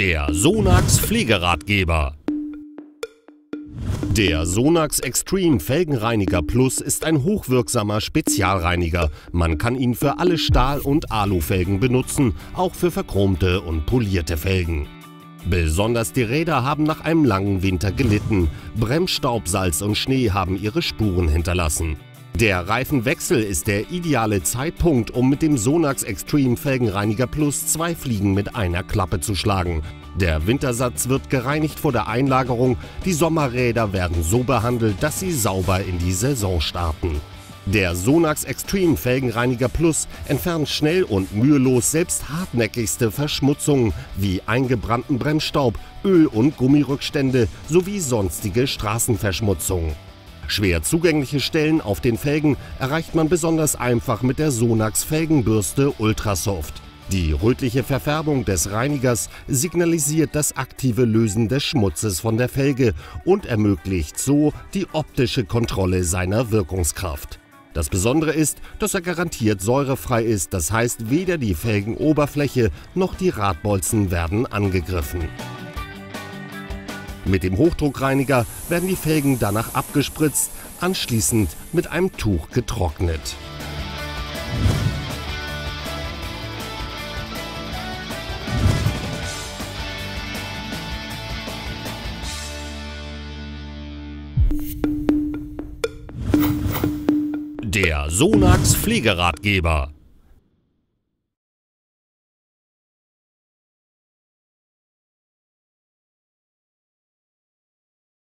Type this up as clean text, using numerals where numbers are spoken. Der Sonax Pflegeratgeber. Der Sonax Xtreme Felgenreiniger Plus ist ein hochwirksamer Spezialreiniger. Man kann ihn für alle Stahl- und Alufelgen benutzen, auch für verchromte und polierte Felgen. Besonders die Räder haben nach einem langen Winter gelitten. Bremsstaub, Salz und Schnee haben ihre Spuren hinterlassen. Der Reifenwechsel ist der ideale Zeitpunkt, um mit dem Sonax Xtreme Felgenreiniger Plus zwei Fliegen mit einer Klappe zu schlagen. Der Wintersatz wird gereinigt vor der Einlagerung, die Sommerräder werden so behandelt, dass sie sauber in die Saison starten. Der Sonax Xtreme Felgenreiniger Plus entfernt schnell und mühelos selbst hartnäckigste Verschmutzungen wie eingebrannten Bremsstaub, Öl- und Gummirückstände sowie sonstige Straßenverschmutzung. Schwer zugängliche Stellen auf den Felgen erreicht man besonders einfach mit der Sonax Felgenbürste Ultrasoft. Die rötliche Verfärbung des Reinigers signalisiert das aktive Lösen des Schmutzes von der Felge und ermöglicht so die optische Kontrolle seiner Wirkungskraft. Das Besondere ist, dass er garantiert säurefrei ist, das heißt, weder die Felgenoberfläche noch die Radbolzen werden angegriffen. Mit dem Hochdruckreiniger werden die Felgen danach abgespritzt, anschließend mit einem Tuch getrocknet. Der Sonax Pflegeratgeber.